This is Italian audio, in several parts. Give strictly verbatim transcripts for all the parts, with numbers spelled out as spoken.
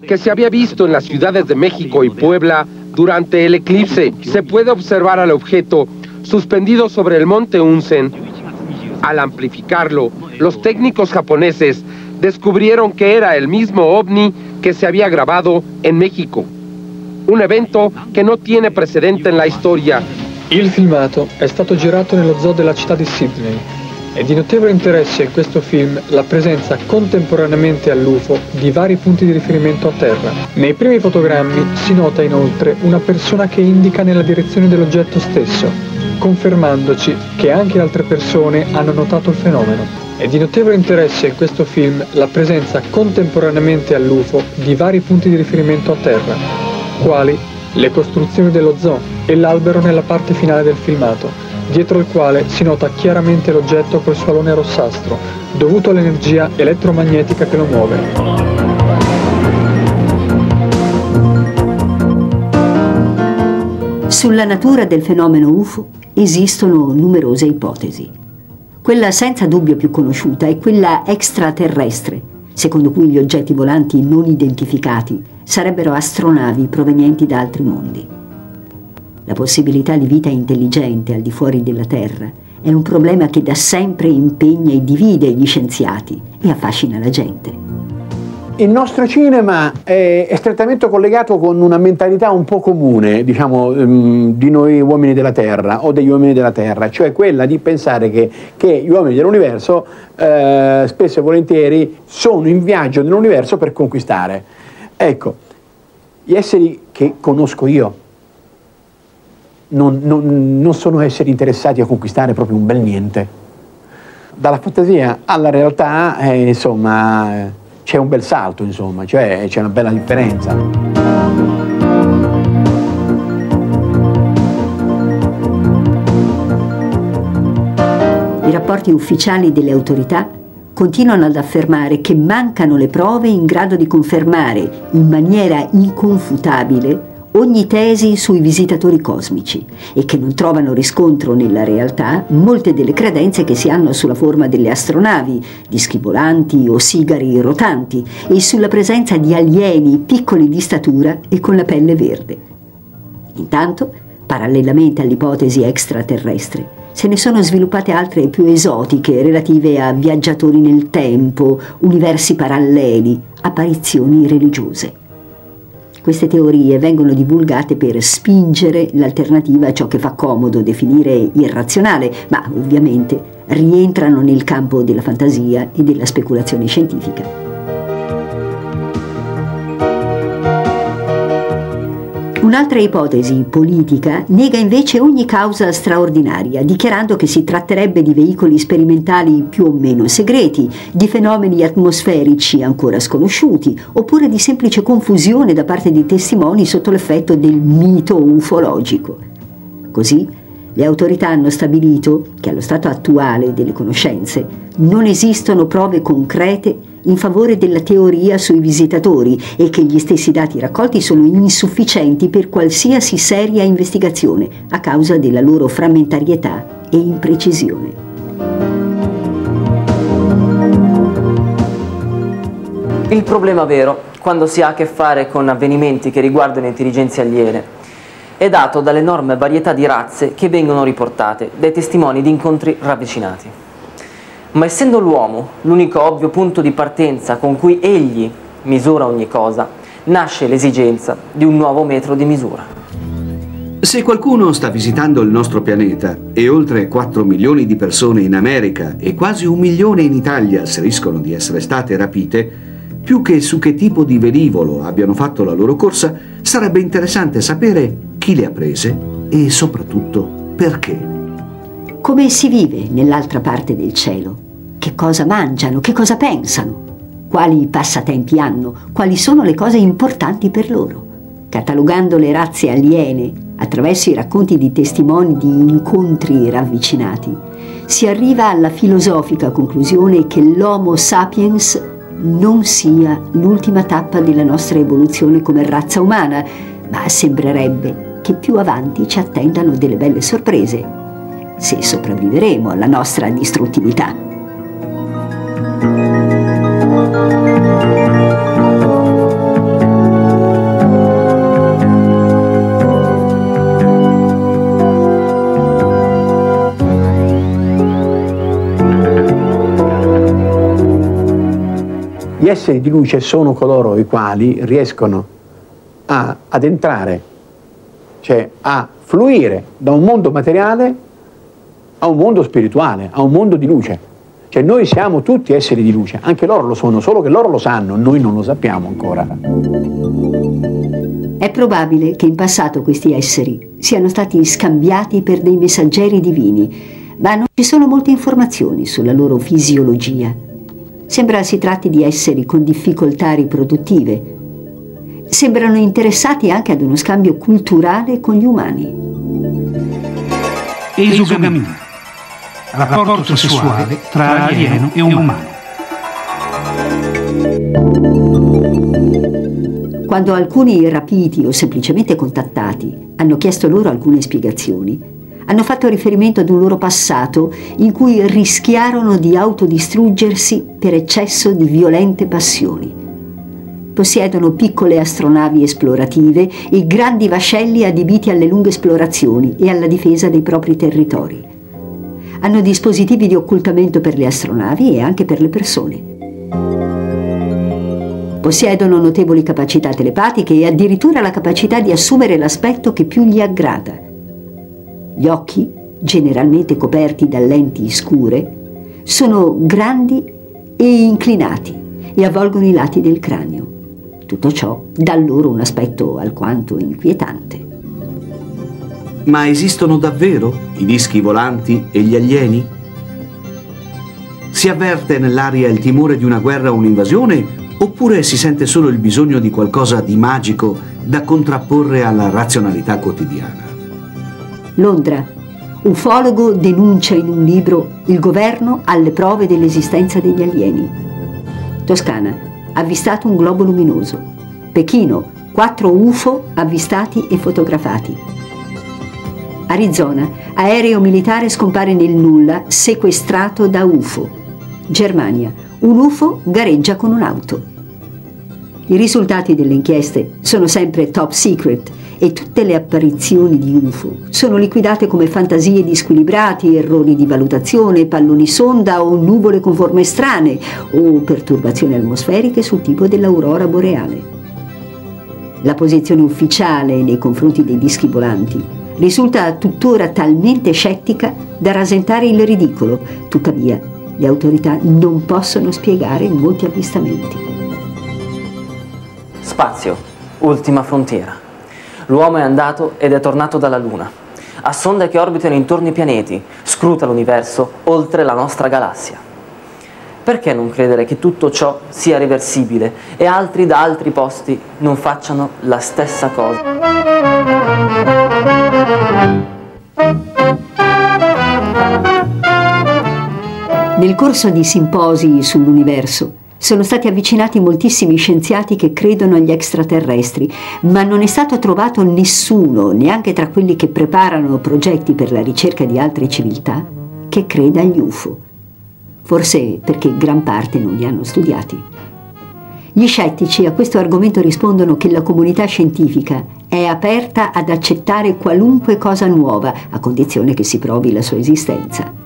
que se había visto en las ciudades de México y Puebla durante el eclipse. Se puede observar al objeto suspendido sobre el monte Unsen. Al amplificarlo, los técnicos japoneses descubrieron que era el mismo ovni que se había grabado en México. Un evento que no tiene precedente en la historia. Il filmato è stato girato nello zoo della città di Sydney. È di notevole interesse in questo film la presenza contemporaneamente all'U F O di vari punti di riferimento a terra. Nei primi fotogrammi si nota inoltre una persona che indica nella direzione dell'oggetto stesso, confermandoci che anche altre persone hanno notato il fenomeno. È di notevole interesse in questo film la presenza contemporaneamente all'U F O di vari punti di riferimento a terra, quali le costruzioni dello zoo e l'albero nella parte finale del filmato, dietro il quale si nota chiaramente l'oggetto col suo alone rossastro, dovuto all'energia elettromagnetica che lo muove. Sulla natura del fenomeno U F O esistono numerose ipotesi. Quella senza dubbio più conosciuta è quella extraterrestre, secondo cui gli oggetti volanti non identificati sarebbero astronavi provenienti da altri mondi. La possibilità di vita intelligente al di fuori della Terra è un problema che da sempre impegna e divide gli scienziati e affascina la gente. Il nostro cinema è strettamente collegato con una mentalità un po' comune, diciamo, di noi uomini della Terra o degli uomini della Terra, cioè quella di pensare che, che gli uomini dell'universo eh, spesso e volentieri sono in viaggio nell'universo per conquistare. Ecco, gli esseri che conosco io Non, non, non sono esseri interessati a conquistare proprio un bel niente. Dalla fantasia alla realtà, eh, insomma, c'è un bel salto, insomma, cioè c'è una bella differenza. I rapporti ufficiali delle autorità continuano ad affermare che mancano le prove in grado di confermare in maniera inconfutabile ogni tesi sui visitatori cosmici e che non trovano riscontro nella realtà molte delle credenze che si hanno sulla forma delle astronavi, dischi volanti o sigari rotanti e sulla presenza di alieni piccoli di statura e con la pelle verde. Intanto, parallelamente all'ipotesi extraterrestre, se ne sono sviluppate altre più esotiche relative a viaggiatori nel tempo, universi paralleli, apparizioni religiose. Queste teorie vengono divulgate per spingere l'alternativa a ciò che fa comodo definire irrazionale, ma ovviamente rientrano nel campo della fantasia e della speculazione scientifica. Un'altra ipotesi politica nega invece ogni causa straordinaria, dichiarando che si tratterebbe di veicoli sperimentali più o meno segreti, di fenomeni atmosferici ancora sconosciuti, oppure di semplice confusione da parte di testimoni sotto l'effetto del mito ufologico. Così, le autorità hanno stabilito che allo stato attuale delle conoscenze non esistono prove concrete in favore della teoria sui visitatori e che gli stessi dati raccolti sono insufficienti per qualsiasi seria investigazione a causa della loro frammentarietà e imprecisione. Il problema vero, quando si ha a che fare con avvenimenti che riguardano intelligenze aliene, è dato dall'enorme varietà di razze che vengono riportate dai testimoni di incontri ravvicinati. Ma essendo l'uomo l'unico ovvio punto di partenza con cui egli misura ogni cosa, nasce l'esigenza di un nuovo metro di misura. Se qualcuno sta visitando il nostro pianeta e oltre quattro milioni di persone in America e quasi un milione in Italia asseriscono di essere state rapite, più che su che tipo di velivolo abbiano fatto la loro corsa, sarebbe interessante sapere chi le ha prese e soprattutto perché. Come si vive nell'altra parte del cielo? Che cosa mangiano? Che cosa pensano? Quali passatempi hanno? Quali sono le cose importanti per loro? Catalogando le razze aliene attraverso i racconti di testimoni di incontri ravvicinati, si arriva alla filosofica conclusione che l'Homo sapiens non sia l'ultima tappa della nostra evoluzione come razza umana, ma sembrerebbe che più avanti ci attendano delle belle sorprese, se sopravviveremo alla nostra distruttività. Gli esseri di luce sono coloro i quali riescono a, ad entrare, cioè a fluire da un mondo materiale a un mondo spirituale, a un mondo di luce. Cioè noi siamo tutti esseri di luce, anche loro lo sono, solo che loro lo sanno, noi non lo sappiamo ancora. È probabile che in passato questi esseri siano stati scambiati per dei messaggeri divini, ma non ci sono molte informazioni sulla loro fisiologia. Sembra si tratti di esseri con difficoltà riproduttive. Sembrano interessati anche ad uno scambio culturale con gli umani. Esogamia, rapporto sessuale tra alieno e umano. Quando alcuni rapiti o semplicemente contattati hanno chiesto loro alcune spiegazioni, hanno fatto riferimento ad un loro passato in cui rischiarono di autodistruggersi per eccesso di violente passioni. Possiedono piccole astronavi esplorative e grandi vascelli adibiti alle lunghe esplorazioni e alla difesa dei propri territori. Hanno dispositivi di occultamento per le astronavi e anche per le persone. Possiedono notevoli capacità telepatiche e addirittura la capacità di assumere l'aspetto che più gli aggrada. Gli occhi, generalmente coperti da lenti scure, sono grandi e inclinati e avvolgono i lati del cranio. Tutto ciò dà loro un aspetto alquanto inquietante. Ma esistono davvero i dischi volanti e gli alieni? Si avverte nell'aria il timore di una guerra o un'invasione, oppure si sente solo il bisogno di qualcosa di magico da contrapporre alla razionalità quotidiana? Londra, ufologo denuncia in un libro il governo alle prove dell'esistenza degli alieni. Toscana, avvistato un globo luminoso. Pechino, quattro U F O avvistati e fotografati. Arizona, aereo militare scompare nel nulla, sequestrato da U F O. Germania, un U F O gareggia con un'auto. I risultati delle inchieste sono sempre top secret e tutte le apparizioni di U F O sono liquidate come fantasie di squilibrati, errori di valutazione, palloni sonda o nuvole con forme strane o perturbazioni atmosferiche sul tipo dell'aurora boreale. La posizione ufficiale nei confronti dei dischi volanti risulta tuttora talmente scettica da rasentare il ridicolo, tuttavia le autorità non possono spiegare molti avvistamenti. Spazio, ultima frontiera. L'uomo è andato ed è tornato dalla Luna. Ha sonde che orbitano intorno ai pianeti, scruta l'universo oltre la nostra galassia. Perché non credere che tutto ciò sia reversibile e altri da altri posti non facciano la stessa cosa? Nel corso di simposi sull'universo, sono stati avvicinati moltissimi scienziati che credono agli extraterrestri, ma non è stato trovato nessuno, neanche tra quelli che preparano progetti per la ricerca di altre civiltà, che creda agli U F O. Forse perché gran parte non li hanno studiati. Gli scettici a questo argomento rispondono che la comunità scientifica è aperta ad accettare qualunque cosa nuova, a condizione che si provi la sua esistenza.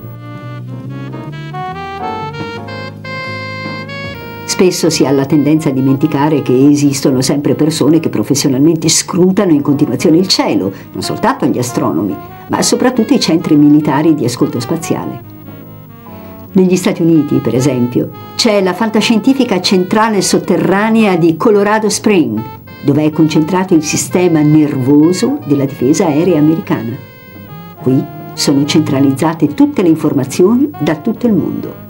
Spesso si ha la tendenza a dimenticare che esistono sempre persone che professionalmente scrutano in continuazione il cielo, non soltanto gli astronomi, ma soprattutto i centri militari di ascolto spaziale. Negli Stati Uniti, per esempio, c'è la fantascientifica centrale sotterranea di Colorado Springs, dove è concentrato il sistema nervoso della difesa aerea americana. Qui sono centralizzate tutte le informazioni da tutto il mondo.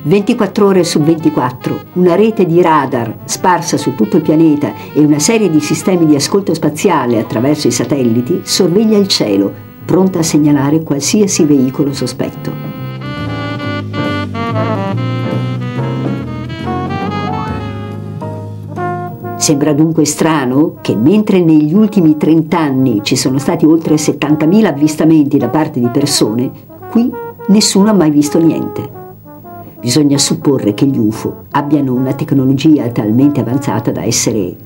ventiquattro ore su ventiquattro, una rete di radar sparsa su tutto il pianeta e una serie di sistemi di ascolto spaziale attraverso i satelliti sorveglia il cielo, pronta a segnalare qualsiasi veicolo sospetto. Sembra dunque strano che mentre negli ultimi trent'anni ci sono stati oltre settantamila avvistamenti da parte di persone, qui nessuno ha mai visto niente. Bisogna supporre che gli U F O abbiano una tecnologia talmente avanzata da essere